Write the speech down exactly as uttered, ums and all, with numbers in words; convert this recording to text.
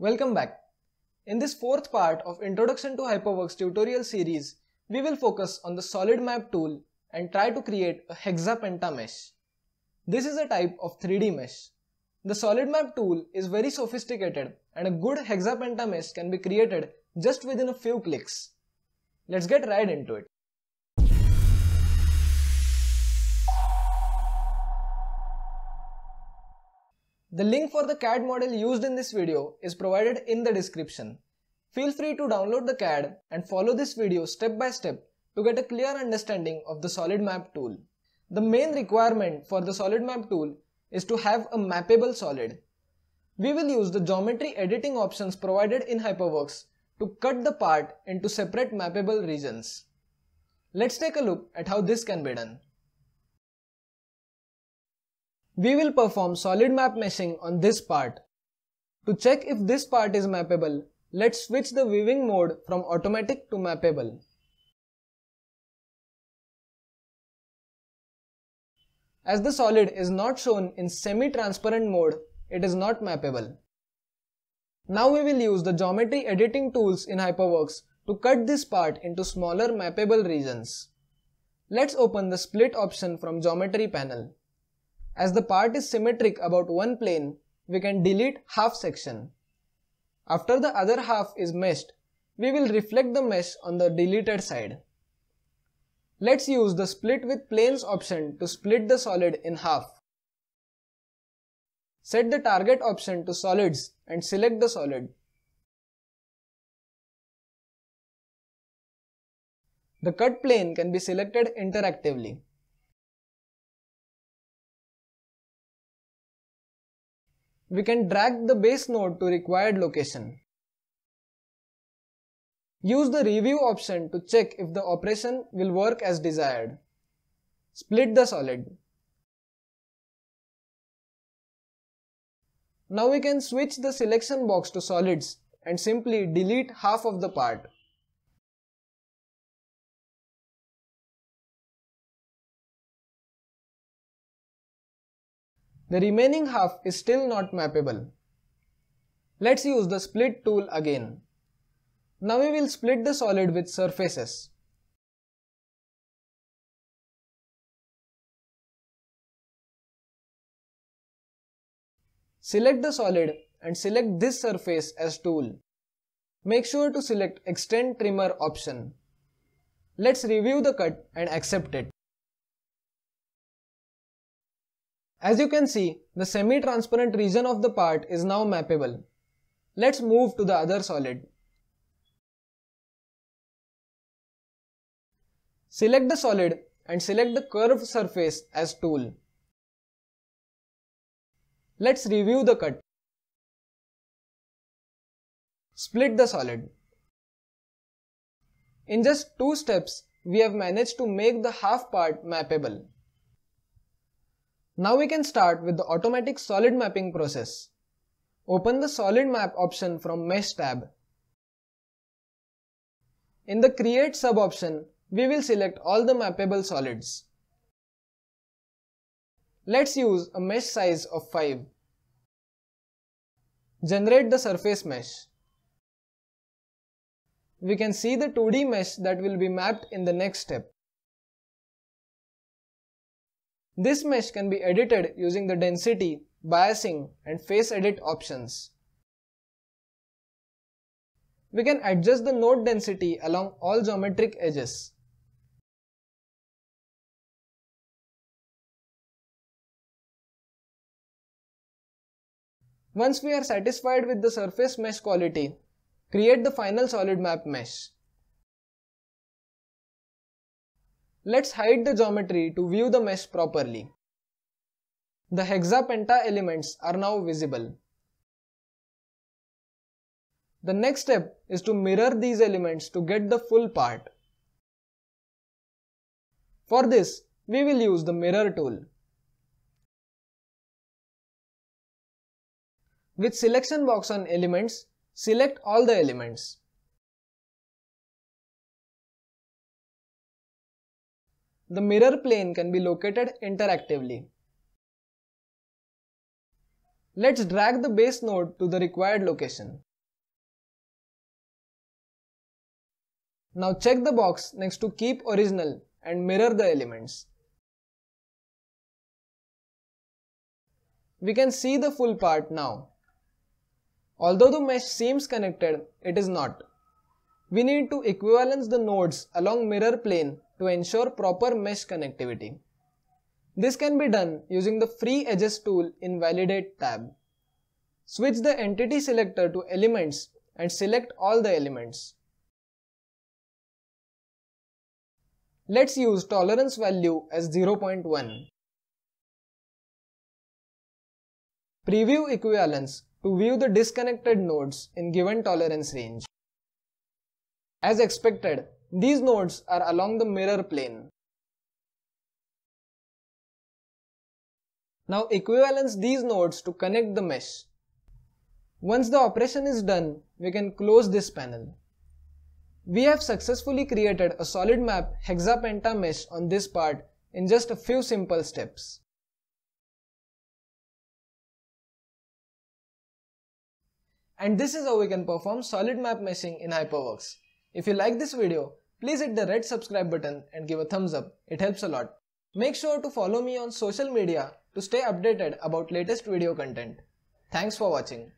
Welcome back. In this fourth part of Introduction to HyperWorks tutorial series, we will focus on the Solid Map tool and try to create a hexapenta mesh. This is a type of three D mesh. The Solid Map tool is very sophisticated and a good hexapenta mesh can be created just within a few clicks. Let's get right into it. The link for the C A D model used in this video is provided in the description. Feel free to download the C A D and follow this video step by step to get a clear understanding of the Solid Map tool. The main requirement for the Solid Map tool is to have a mappable solid. We will use the geometry editing options provided in HyperWorks to cut the part into separate mappable regions. Let's take a look at how this can be done. We will perform solid map meshing on this part. To check if this part is mappable, let's switch the viewing mode from automatic to mappable. As the solid is not shown in semi-transparent mode, it is not mappable. Now we will use the geometry editing tools in HyperWorks to cut this part into smaller mappable regions. Let's open the split option from geometry panel. As the part is symmetric about one plane, we can delete half section. After the other half is meshed, we will reflect the mesh on the deleted side. Let's use the split with planes option to split the solid in half. Set the target option to solids and select the solid. The cut plane can be selected interactively. We can drag the base node to required location. Use the review option to check if the operation will work as desired. Split the solid. Now we can switch the selection box to solids and simply delete half of the part. The remaining half is still not mappable. Let's use the split tool again. Now we will split the solid with surfaces. Select the solid and select this surface as tool. Make sure to select Extend Trimmer option. Let's review the cut and accept it. As you can see, the semi-transparent region of the part is now mappable. Let's move to the other solid. Select the solid and select the curved surface as tool. Let's review the cut. Split the solid. In just two steps, we have managed to make the half part mappable. Now we can start with the automatic solid mapping process. Open the solid map option from mesh tab. In the create sub option, we will select all the mappable solids. Let's use a mesh size of five. Generate the surface mesh. We can see the two D mesh that will be mapped in the next step. This mesh can be edited using the density, biasing and face edit options. We can adjust the node density along all geometric edges. Once we are satisfied with the surface mesh quality, create the final solid map mesh. Let's hide the geometry to view the mesh properly. The hexapenta elements are now visible. The next step is to mirror these elements to get the full part. For this, we will use the mirror tool. With selection box on elements, select all the elements. The mirror plane can be located interactively. Let's drag the base node to the required location. Now check the box next to Keep Original and mirror the elements. We can see the full part now. Although the mesh seems connected, it is not. We need to equivalence the nodes along mirror plane to ensure proper mesh connectivity. This can be done using the Free Edges tool in Validate tab. Switch the entity selector to Elements and select all the elements. Let's use tolerance value as zero point one. Preview equivalence to view the disconnected nodes in given tolerance range. As expected, these nodes are along the mirror plane. Now equivalence these nodes to connect the mesh. Once the operation is done, we can close this panel. We have successfully created a solid map hexapenta mesh on this part in just a few simple steps. And this is how we can perform solid map meshing in HyperWorks. If you like this video, please hit the red subscribe button and give a thumbs up, it helps a lot. Make sure to follow me on social media to stay updated about latest video content. Thanks for watching.